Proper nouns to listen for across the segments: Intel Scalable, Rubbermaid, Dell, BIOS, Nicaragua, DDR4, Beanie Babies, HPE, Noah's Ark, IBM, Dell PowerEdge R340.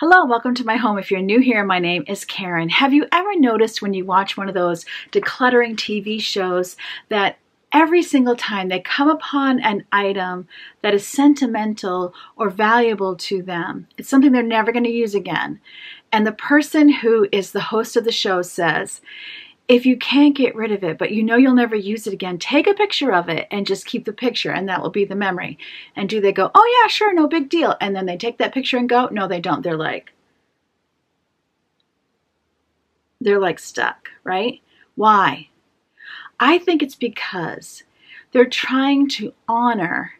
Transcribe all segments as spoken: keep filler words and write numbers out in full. Hello, welcome to my home. If you're new here, my name is Karen. Have you ever noticed when you watch one of those decluttering T V shows that every single time they come upon an item that is sentimental or valuable to them, it's something they're never going to use again. And the person who is the host of the show says, if you can't get rid of it, but you know you'll never use it again, take a picture of it and just keep the picture and that will be the memory. And do they go, oh yeah, sure, no big deal. And then they take that picture and go, no, they don't. They're like, they're like stuck, right? Why? I think it's because they're trying to honor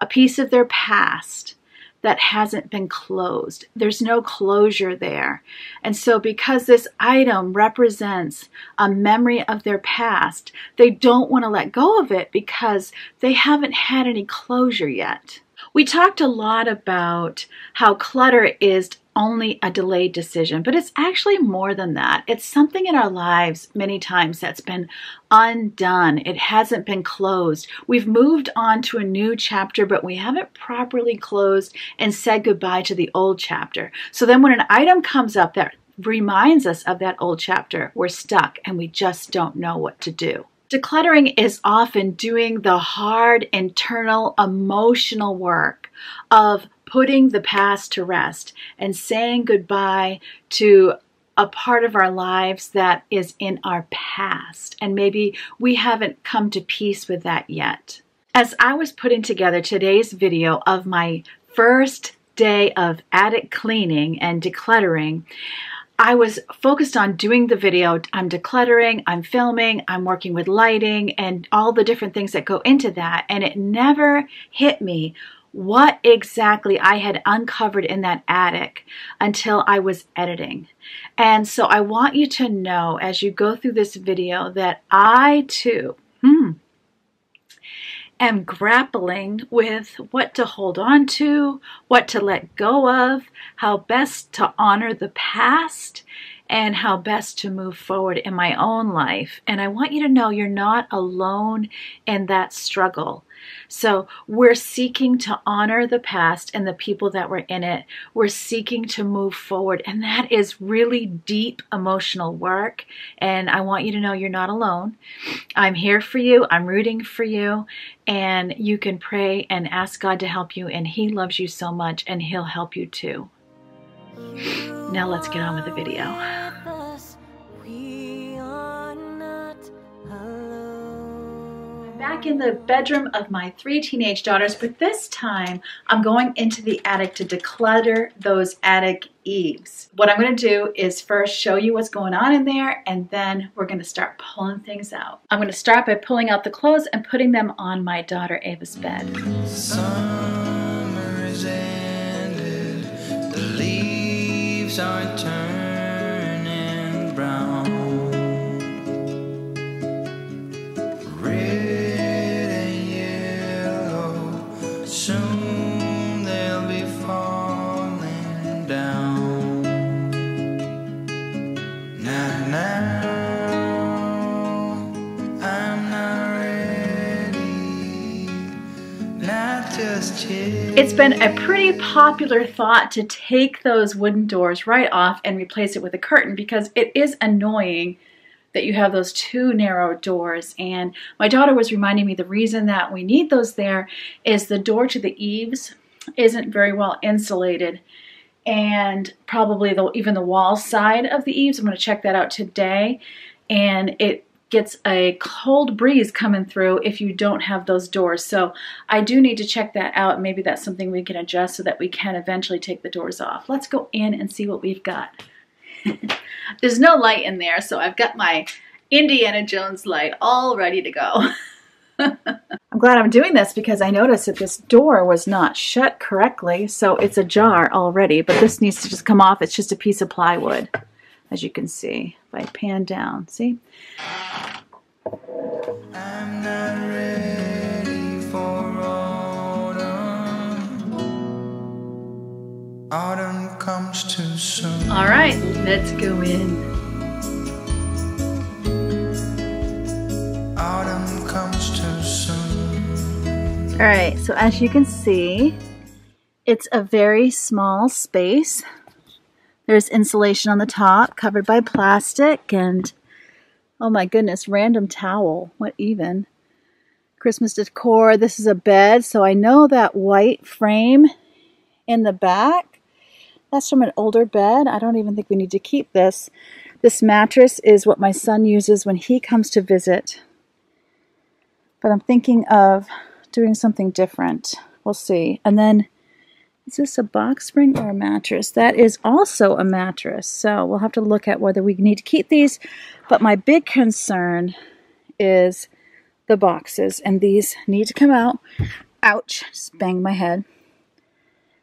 a piece of their past that hasn't been closed. There's no closure there. And so because this item represents a memory of their past, they don't want to let go of it because they haven't had any closure yet. We talked a lot about how clutter is only a delayed decision, but it's actually more than that. It's something in our lives many times that's been undone. It hasn't been closed. We've moved on to a new chapter, but we haven't properly closed and said goodbye to the old chapter. So then when an item comes up that reminds us of that old chapter, we're stuck and we just don't know what to do. Decluttering is often doing the hard internal emotional work of putting the past to rest and saying goodbye to a part of our lives that is in our past. And maybe we haven't come to peace with that yet. As I was putting together today's video of my first day of attic cleaning and decluttering, I was focused on doing the video. I'm decluttering, I'm filming, I'm working with lighting and all the different things that go into that. And it never hit me what exactly I had uncovered in that attic until I was editing. And so I want you to know as you go through this video that I too, hmm, am grappling with what to hold on to, what to let go of, how best to honor the past, and how best to move forward in my own life. And I want you to know you're not alone in that struggle. So we're seeking to honor the past and the people that were in it. We're seeking to move forward. And that is really deep emotional work. And I want you to know you're not alone. I'm here for you. I'm rooting for you. And you can pray and ask God to help you. And He loves you so much and He'll help you too. Now let's get on with the video. I'm back in the bedroom of my three teenage daughters, but this time I'm going into the attic to declutter those attic eaves. What I'm going to do is first show you what's going on in there, and then we're going to start pulling things out. I'm going to start by pulling out the clothes and putting them on my daughter Ava's bed. Summer's ended, the leaves are turning brown, red and yellow, soon they'll be falling down. Now, now, I'm not ready, not just yet. It's been a pretty popular thought to take those wooden doors right off and replace it with a curtain because it is annoying that you have those two narrow doors. And my daughter was reminding me the reason that we need those there is the door to the eaves isn't very well insulated, and probably the, even the wall side of the eaves, I'm going to check that out today, and it gets a cold breeze coming through if you don't have those doors. So I do need to check that out. Maybe that's something we can adjust so that we can eventually take the doors off. Let's go in and see what we've got. There's no light in there, so I've got my Indiana Jones light all ready to go. I'm glad I'm doing this because I noticed that this door was not shut correctly, so it's ajar already, but this needs to just come off. It's just a piece of plywood. As you can see, if I pan down, see? I'm not ready for autumn. Autumn comes too soon. All right, let's go in. Autumn comes too soon. All right, so as you can see, it's a very small space. There's insulation on the top, covered by plastic, and oh my goodness, random towel. What even? Christmas decor. This is a bed, so I know that white frame in the back, that's from an older bed. I don't even think we need to keep this. This mattress is what my son uses when he comes to visit. But I'm thinking of doing something different. We'll see. And then, is this a box spring or a mattress? That is also a mattress. So we'll have to look at whether we need to keep these. But my big concern is the boxes. And these need to come out. Ouch. Just banged my head.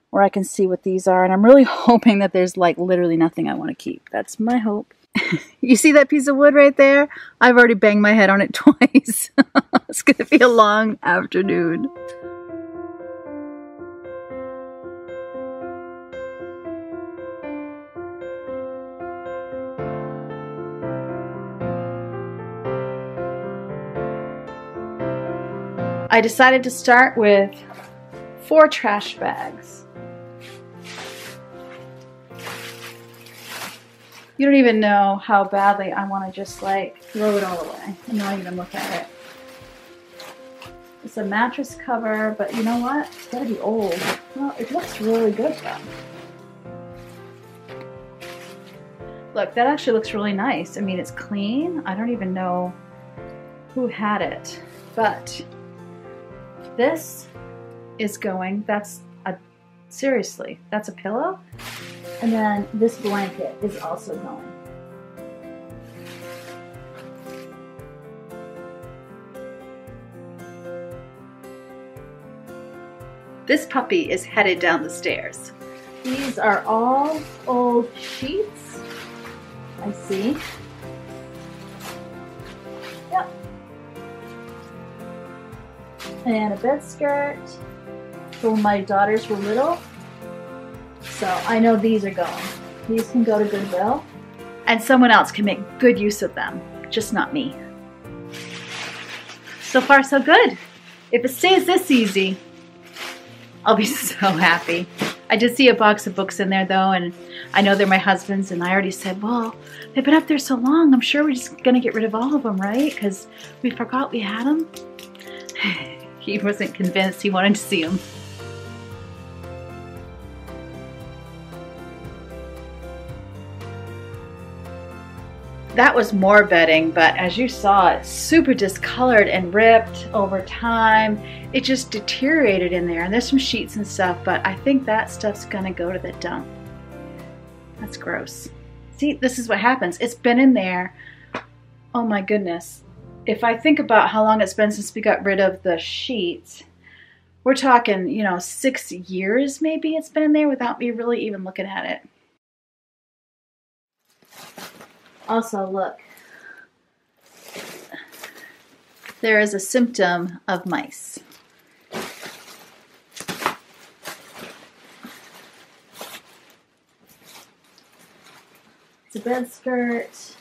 Where I can see what these are. And I'm really hoping that there's like literally nothing I want to keep. That's my hope. You see that piece of wood right there? I've already banged my head on it twice. It's going to be a long afternoon. I decided to start with four trash bags. You don't even know how badly I want to just like throw it all away and not even look at it. It's a mattress cover, but you know what? It's gotta be old. Well, it looks really good though. Look, that actually looks really nice. I mean, it's clean. I don't even know who had it, but this is going, that's a, seriously, that's a pillow? And then this blanket is also going. This puppy is headed down the stairs. These are all old sheets. I see. Yep. And a bed skirt for when my daughters were little. So I know these are going. These can go to Goodwill. And someone else can make good use of them, just not me. So far so good. If it stays this easy, I'll be so happy. I did see a box of books in there though, and I know they're my husband's, and I already said, well, they've been up there so long, I'm sure we're just gonna get rid of all of them, right? Because we forgot we had them. He wasn't convinced, he wanted to see them. That was more bedding, but as you saw, it's super discolored and ripped over time. It just deteriorated in there, and there's some sheets and stuff, but I think that stuff's gonna go to the dump. That's gross. See, this is what happens. It's been in there. Oh my goodness. If I think about how long it's been since we got rid of the sheets, we're talking, you know, six years maybe it's been in there without me really even looking at it. Also, look, there is a symptom of mice. It's a bed skirt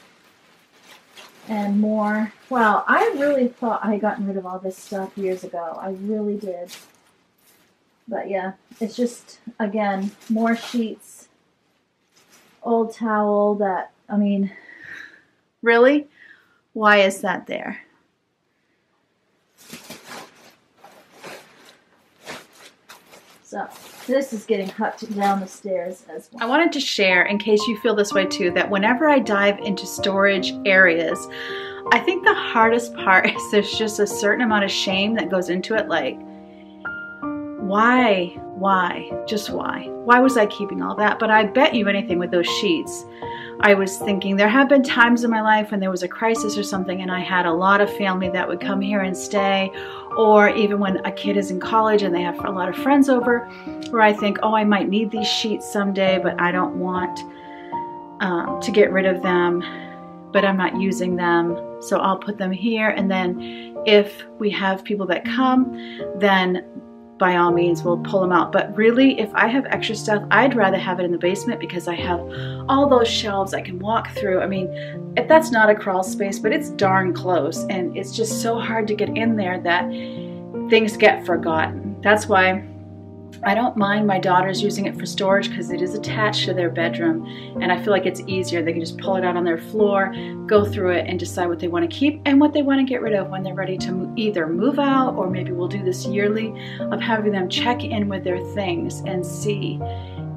and more. Wow, I really thought I had gotten rid of all this stuff years ago. I really did. But yeah, it's just, again, more sheets, old towel that, I mean... Really? Why is that there? So this is getting hucked down the stairs as well. I wanted to share, in case you feel this way too, that whenever I dive into storage areas, I think the hardest part is there's just a certain amount of shame that goes into it, like, why, why, just why? Why was I keeping all that? But I bet you anything with those sheets, I was thinking there have been times in my life when there was a crisis or something and I had a lot of family that would come here and stay, or even when a kid is in college and they have a lot of friends over, where I think, oh, I might need these sheets someday, but I don't want um, to get rid of them, but I'm not using them, so I'll put them here, and then if we have people that come, then by all means, we'll pull them out. But really, if I have extra stuff, I'd rather have it in the basement because I have all those shelves I can walk through. I mean, if that's not a crawl space, but it's darn close, and it's just so hard to get in there that things get forgotten. That's why I don't mind my daughters using it for storage because it is attached to their bedroom, and I feel like it's easier. They can just pull it out on their floor, go through it, and decide what they want to keep and what they want to get rid of when they're ready to either move out, or maybe we'll do this yearly of having them check in with their things and see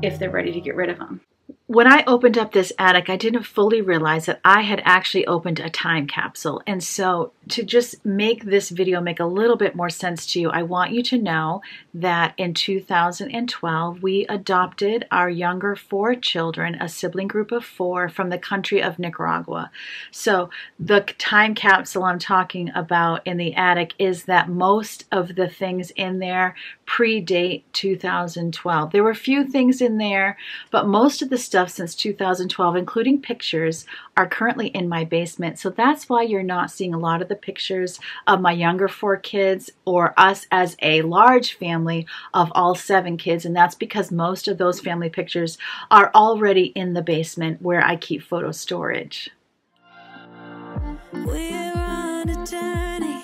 if they're ready to get rid of them. When I opened up this attic, I didn't fully realize that I had actually opened a time capsule. And so to just make this video make a little bit more sense to you, I want you to know that in two thousand twelve, we adopted our younger four children, a sibling group of four, from the country of Nicaragua. So the time capsule I'm talking about in the attic is that most of the things in there predate two thousand twelve. There were a few things in there, but most of the stuff since two thousand twelve, including pictures, are currently in my basement. So that's why you're not seeing a lot of the pictures of my younger four kids or us as a large family of all seven kids. And that's because most of those family pictures are already in the basement where I keep photo storage. We're on a journey,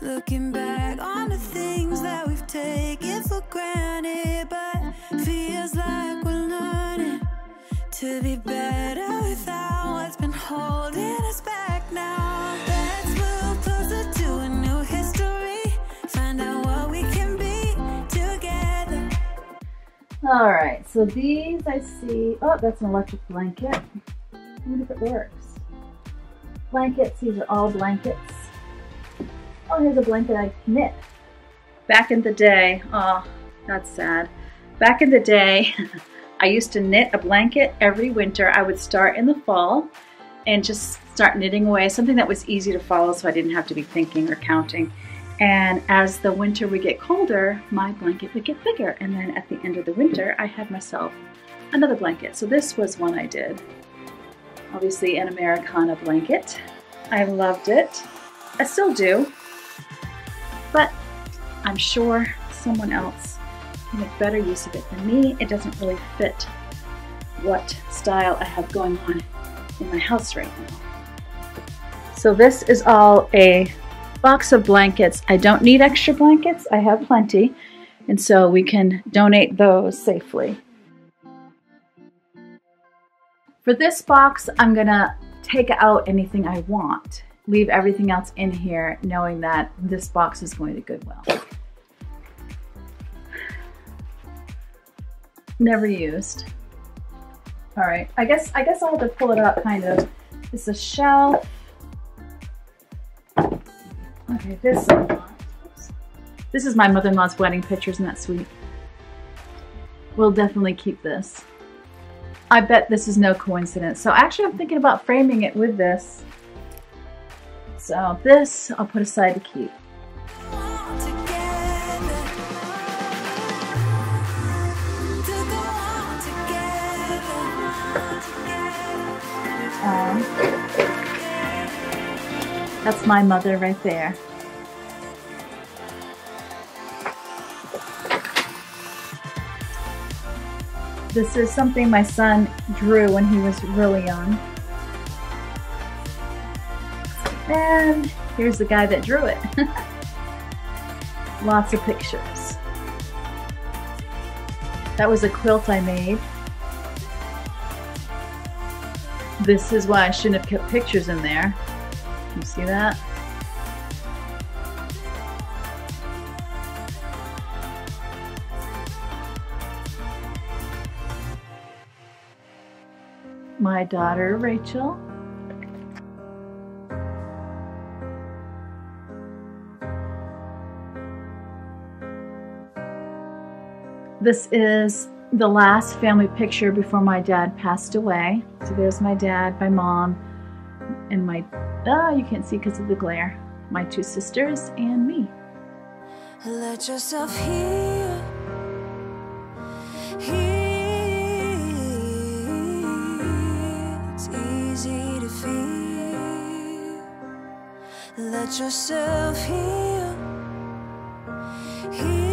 looking back on the things that we've taken for granted, but feels like we're learning to be better without what's been holding us back now. Let's move closer to a new history, find out what we can be together. All right, so these I see, oh, that's an electric blanket. I wonder if it works. Blankets, these are all blankets. Oh, here's a blanket I knit. Back in the day, oh, that's sad. Back in the day, I used to knit a blanket every winter. I would start in the fall and just start knitting away, something that was easy to follow so I didn't have to be thinking or counting. And as the winter would get colder, my blanket would get bigger. And then at the end of the winter, I had myself another blanket. So this was one I did. Obviously an Americana blanket. I loved it. I still do, but I'm sure someone else make better use of it than me. It doesn't really fit what style I have going on in my house right now. So this is all a box of blankets. I don't need extra blankets. I have plenty, and so we can donate those safely. For this box, I'm gonna take out anything I want, leave everything else in here, knowing that this box is going to Goodwill. Never used. All right, I guess I guess I'll have to pull it up, kind of. It's a shelf. Okay, this this is my mother-in-law's wedding pictures, and that's sweet. We'll definitely keep this. I bet this is no coincidence. So actually, I'm thinking about framing it with this. So this I'll put aside to keep. Um, that's my mother right there. This is something my son drew when he was really young. And here's the guy that drew it. Lots of pictures. That was a quilt I made. This is why I shouldn't have kept pictures in there. You see that? My daughter, Rachel. This is the last family picture before my dad passed away. So there's my dad, my mom, and my, oh, you can't see because of the glare, my two sisters and me. Let yourself heal, heal. It's easy to feel. Let yourself heal, heal.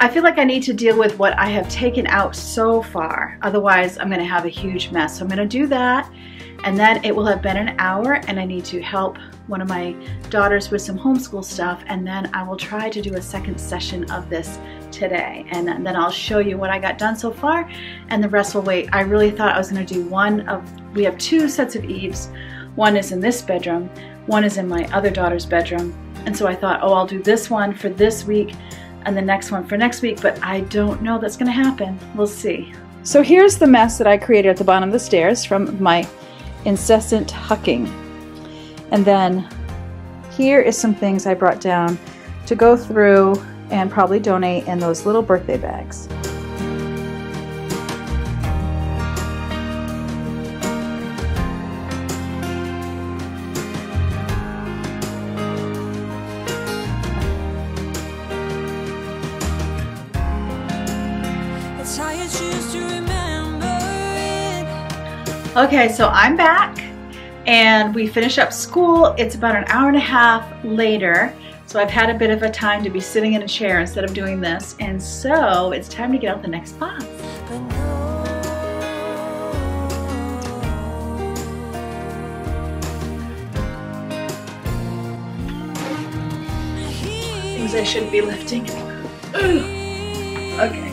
I feel like I need to deal with what I have taken out so far. Otherwise, I'm gonna have a huge mess. So I'm gonna do that, and then it will have been an hour, and I need to help one of my daughters with some homeschool stuff, and then I will try to do a second session of this today. And then I'll show you what I got done so far, and the rest will wait. I really thought I was gonna do one of, we have two sets of eaves. One is in this bedroom, one is in my other daughter's bedroom. And so I thought, oh, I'll do this one for this week, and the next one for next week, but I don't know that's gonna happen. We'll see. So here's the mess that I created at the bottom of the stairs from my incessant hucking. And then here is some things I brought down to go through and probably donate in those little birthday bags. Okay, so I'm back and we finish up school. It's about an hour and a half later, so I've had a bit of a time to be sitting in a chair instead of doing this, and so it's time to get out the next box. Things I shouldn't be lifting. Okay.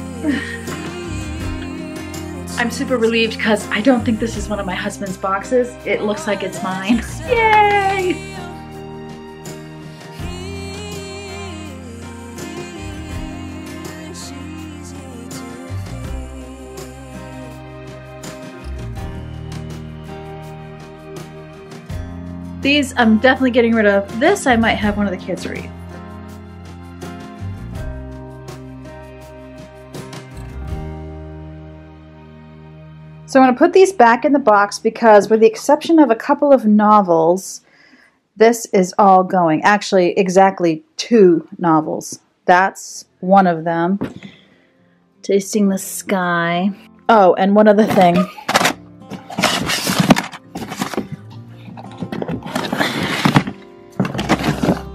I'm super relieved because I don't think this is one of my husband's boxes. It looks like it's mine. Yay! These I'm definitely getting rid of. This I might have one of the kids read. So I'm going to put these back in the box because, with the exception of a couple of novels, this is all going. Actually, exactly two novels. That's one of them. Tasting the Sky. Oh, and one other thing.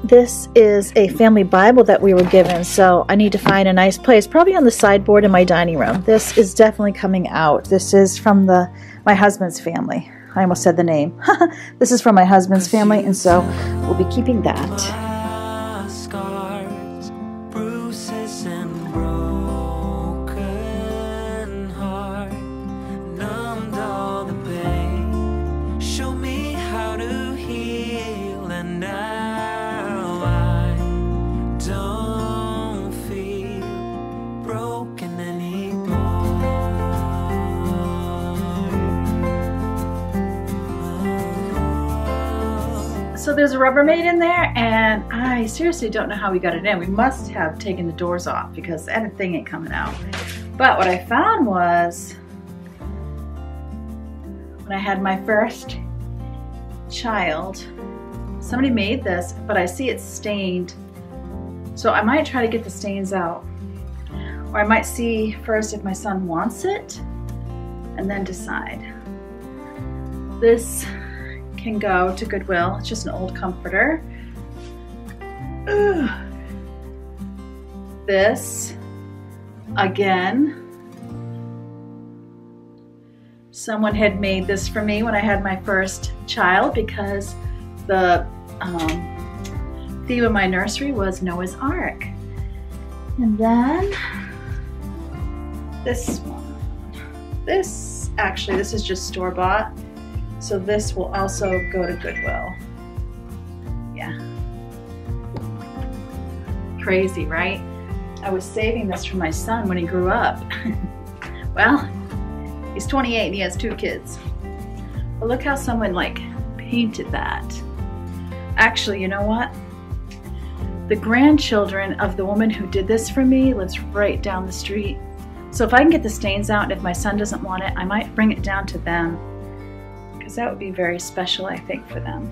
This is a family Bible that we were given, so I need to find a nice place, probably on the sideboard in my dining room. This is definitely coming out. This is from the my husband's family. I almost said the name. This is from my husband's family, and so we'll be keeping that. So there's a Rubbermaid in there, and I seriously don't know how we got it in. We must have taken the doors off because that thing ain't coming out. But what I found was, when I had my first child, somebody made this, but I see it's stained. So I might try to get the stains out. Or I might see first if my son wants it, and then decide. This can go to Goodwill. It's just an old comforter. Ugh. This, again, someone had made this for me when I had my first child because the um, theme of my nursery was Noah's Ark. And then this one. This, actually, this is just store-bought. So this will also go to Goodwill. Yeah. Crazy, right? I was saving this for my son when he grew up. Well, he's twenty-eight and he has two kids. But look how someone like painted that. Actually, you know what? The grandchildren of the woman who did this for me lives right down the street. So if I can get the stains out, and if my son doesn't want it, I might bring it down to them. That would be very special, I think, for them.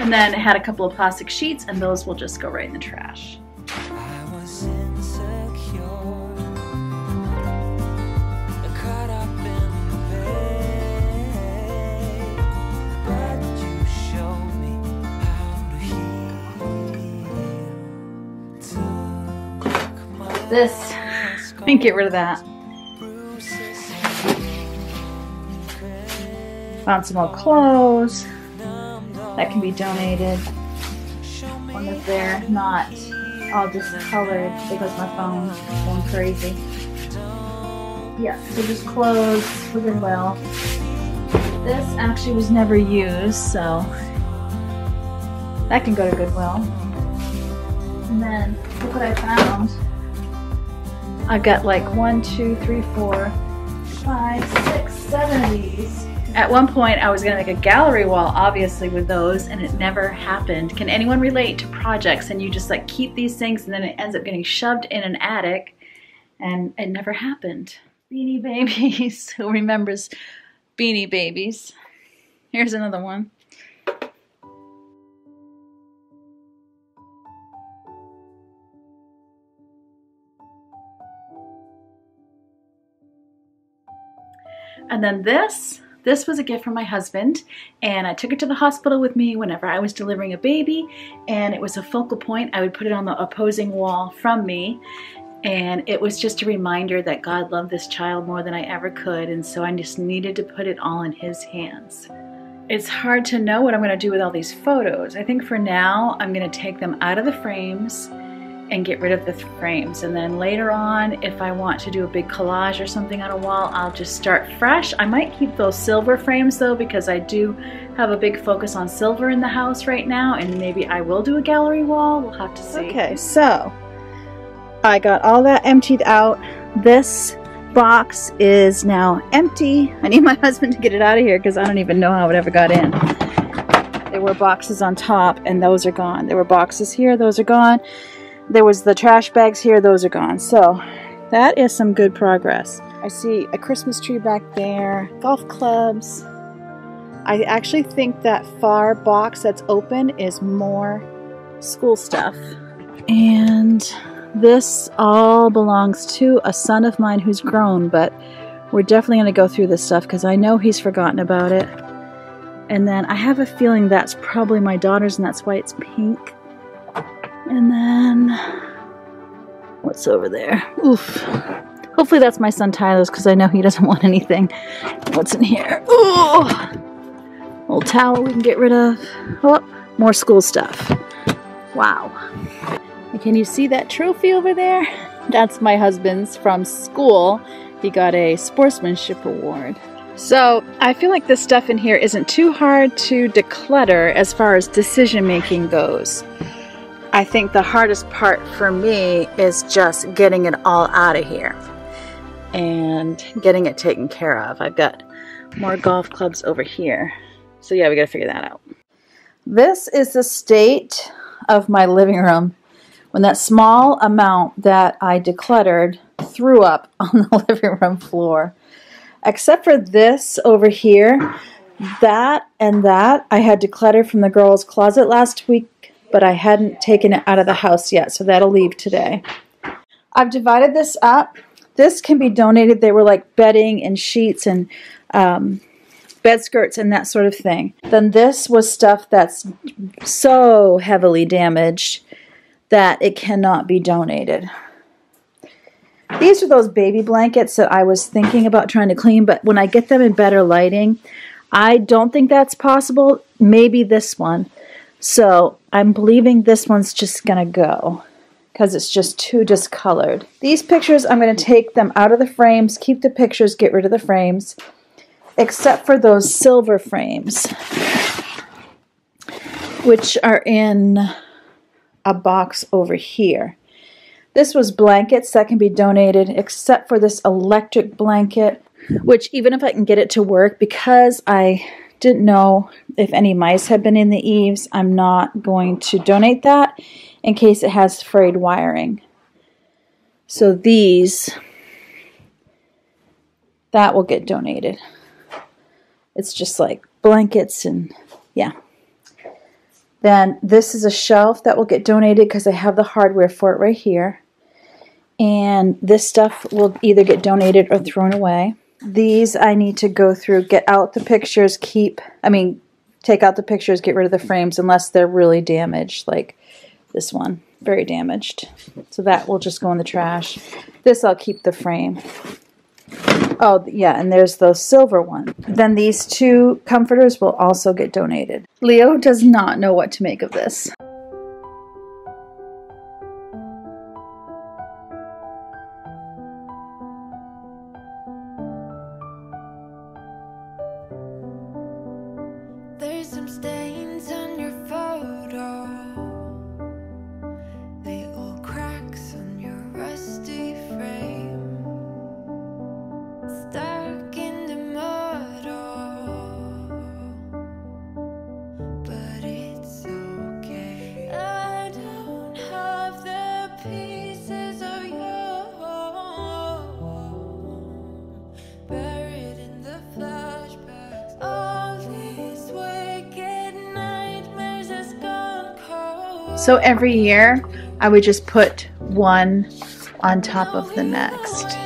And then I had a couple of plastic sheets, and those will just go right in the trash. I was insecure, caught up in the bay, but you showed me how to heal. Took my this And get rid of that. Found some old clothes that can be donated. One if they're not all discolored because my phone is going crazy. Yeah, so just clothes for goodwill. This actually was never used, so that can go to Goodwill. And then look what I found. I've got like one, two, three, four, five, six, seven of these. At one point I was gonna make a gallery wall, obviously, with those, and it never happened. Can anyone relate to projects and you just like keep these things and then it ends up getting shoved in an attic and it never happened? Beanie Babies, who remembers Beanie Babies? Here's another one. And then this, this was a gift from my husband, and I took it to the hospital with me whenever I was delivering a baby, and it was a focal point. I would put it on the opposing wall from me, and it was just a reminder that God loved this child more than I ever could, and so I just needed to put it all in His hands. It's hard to know what I'm going to do with all these photos. I think for now, I'm going to take them out of the frames and get rid of the frames, and then later on, if I want to do a big collage or something on a wall, I'll just start fresh. I might keep those silver frames though, because I do have a big focus on silver in the house right now, and maybe I will do a gallery wall. We'll have to see. Okay, so I got all that emptied out. This box is now empty. I need my husband to get it out of here because I don't even know how it ever got in. There were boxes on top and those are gone. There were boxes here, those are gone. There was the trash bags here, those are gone. So that is some good progress. I see a Christmas tree back there, golf clubs. I actually think that far box that's open is more school stuff. And this all belongs to a son of mine who's grown, but we're definitely gonna go through this stuff because I know he's forgotten about it. And then I have a feeling that's probably my daughter's and that's why it's pink. And then, what's over there? Oof. Hopefully that's my son Tyler's because I know he doesn't want anything. What's in here? Ooh! Old towel we can get rid of. Oh, more school stuff. Wow. Can you see that trophy over there? That's my husband's from school. He got a sportsmanship award. So I feel like this stuff in here isn't too hard to declutter as far as decision making goes. I think the hardest part for me is just getting it all out of here and getting it taken care of. I've got more golf clubs over here. So yeah, we gotta figure that out. This is the state of my living room when that small amount that I decluttered threw up on the living room floor. Except for this over here, that and that I had decluttered from the girls' closet last week, but I hadn't taken it out of the house yet, so that'll leave today. I've divided this up. This can be donated. They were like bedding and sheets and um, bed skirts and that sort of thing. Then this was stuff that's so heavily damaged that it cannot be donated. These are those baby blankets that I was thinking about trying to clean, but when I get them in better lighting, I don't think that's possible. Maybe this one. So I'm believing this one's just gonna go because it's just too discolored. These pictures, I'm gonna take them out of the frames, keep the pictures, get rid of the frames, except for those silver frames, which are in a box over here. This was blankets that can be donated, except for this electric blanket, which even if I can get it to work, because I didn't know if any mice had been in the eaves, I'm not going to donate that in case it has frayed wiring. So these, that will get donated. It's just like blankets and yeah. Then this is a shelf that will get donated because I have the hardware for it right here. And this stuff will either get donated or thrown away. These I need to go through, get out the pictures, keep, I mean, take out the pictures, get rid of the frames unless they're really damaged, like this one. very damaged. So that will just go in the trash. This I'll keep the frame. Oh, yeah, and there's the silver one. Then these two comforters will also get donated. Leo does not know what to make of this. There's some stains on your photo. They all cracks on your rusty frame. Stuck in the mud, oh, but it's okay. I don't have the pieces of you buried in the flashbacks. All these wicked nightmares has gone cold. So every year I would just put one on top of the next.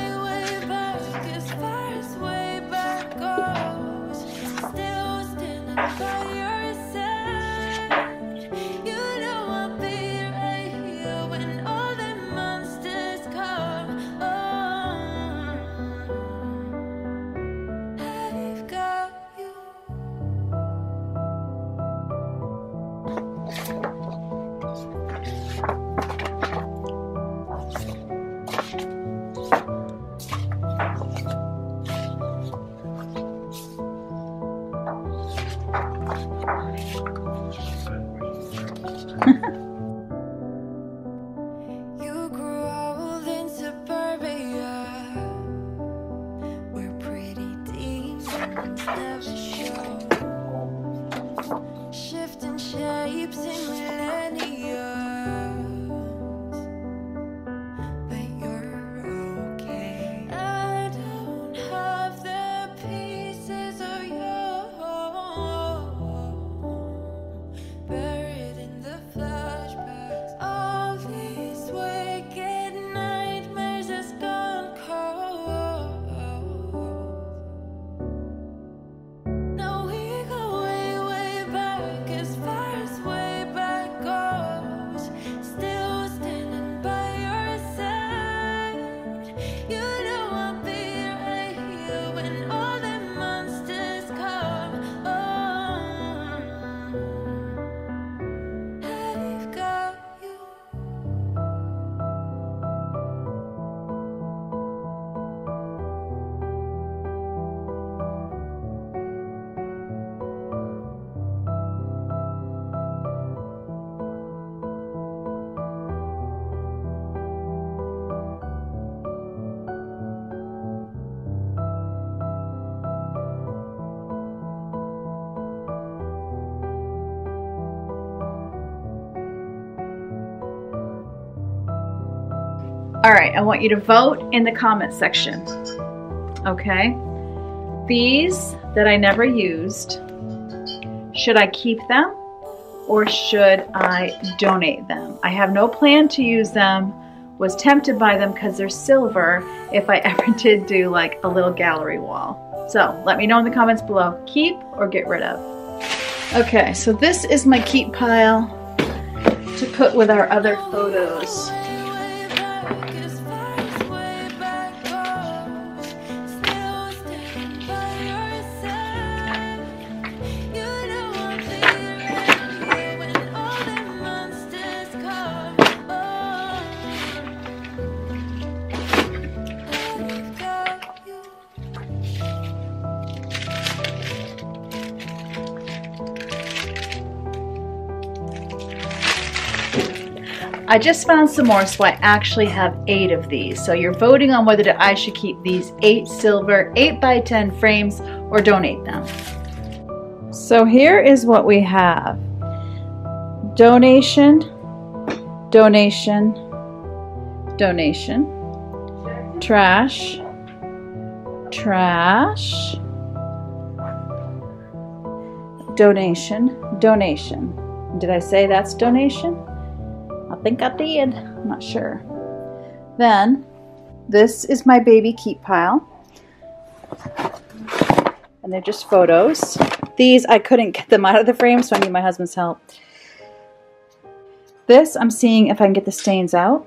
All right, I want you to vote in the comments section, okay? These that I never used, should I keep them or should I donate them? I have no plan to use them, was tempted by them because they're silver if I ever did do like a little gallery wall. So let me know in the comments below, keep or get rid of. Okay, so this is my keep pile to put with our other photos. I just found some more, so I actually have eight of these. So you're voting on whether I should keep these eight silver eight by ten frames or donate them. So here is what we have. Donation, donation, donation, trash, trash, donation, donation. Did I say that's donation? I think I did, I'm not sure. Then, this is my baby keep pile. And they're just photos. These, I couldn't get them out of the frame, so I need my husband's help. This, I'm seeing if I can get the stains out.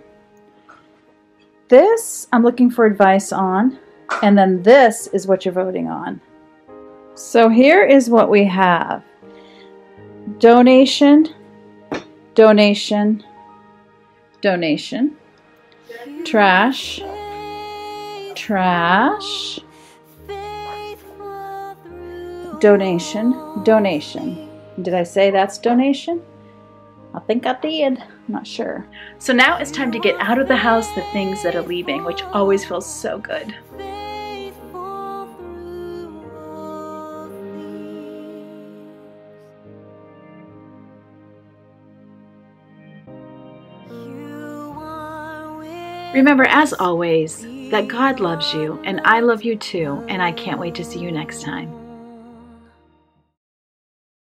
This, I'm looking for advice on. And then this is what you're voting on. So here is what we have. Donation, donation, donation, trash, trash, donation, donation. Did I say that's donation? I think I did. I'm not sure. So now it's time to get out of the house the things that are leaving, which always feels so good. Remember, as always, that God loves you, and I love you too, and I can't wait to see you next time.